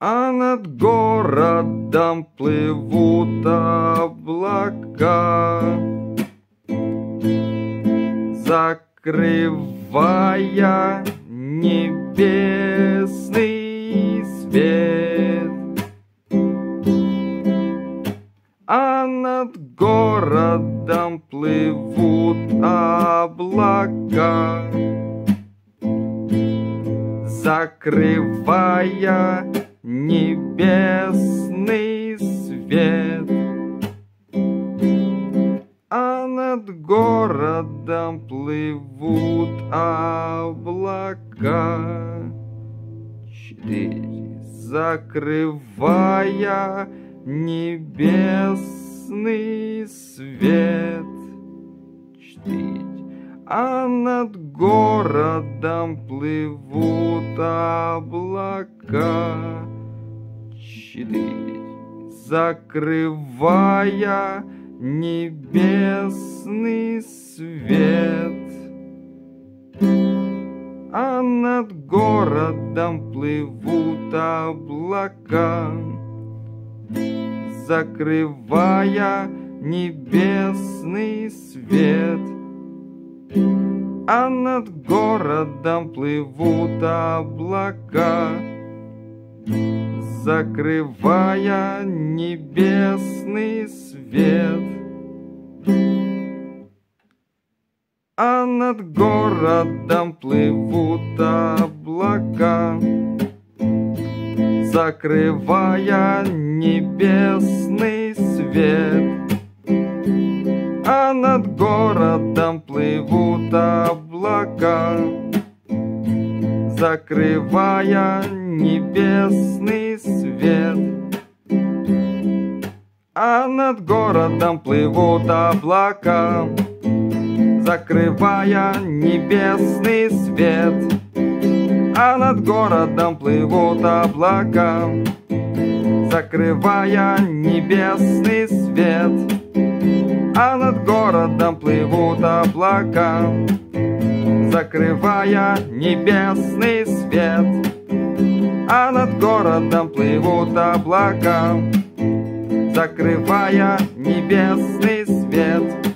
А над городом плывут облака, закрывая небесный свет. А над городом плывут облака, закрывая небесный свет. А над городом плывут облака, 4, закрывая небесный свет. 4. А над городом плывут облака, 4, закрывая небесный свет. А над городом плывут облака, закрывая небесный свет. А над городом плывут облака, закрывая небесный свет. А над городом плывут облака, закрывая небесный свет. А над городом плывут облака, закрывая небесный свет. А над городом плывут облака, закрывая небесный свет. А над городом плывут облака, закрывая небесный свет. А над городом плывут облака, закрывая небесный свет. А над городом плывут облака, закрывая небесный свет.